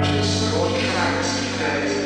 Just broadcast today.